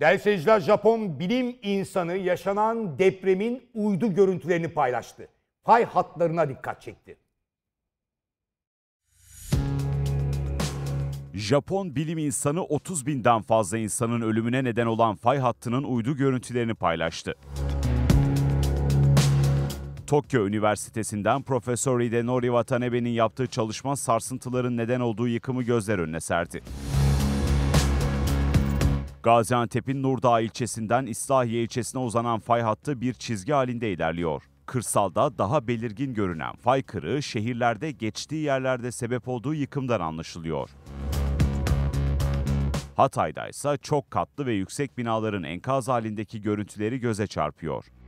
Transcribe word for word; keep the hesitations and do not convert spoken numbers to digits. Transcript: Değerli seyirciler, Japon bilim insanı yaşanan depremin uydu görüntülerini paylaştı. Pay hatlarına dikkat çekti. Japon bilim insanı otuz binden fazla insanın ölümüne neden olan fay hattının uydu görüntülerini paylaştı. Tokyo Üniversitesi'nden Profesör Hidenori Watanebe'nin yaptığı çalışma sarsıntıların neden olduğu yıkımı gözler önüne serdi. Gaziantep'in Nurdağ ilçesinden İslahiye ilçesine uzanan fay hattı bir çizgi halinde ilerliyor. Kırsalda daha belirgin görünen fay kırığı şehirlerde geçtiği yerlerde sebep olduğu yıkımdan anlaşılıyor. Hatay'da ise çok katlı ve yüksek binaların enkaz halindeki görüntüleri göze çarpıyor.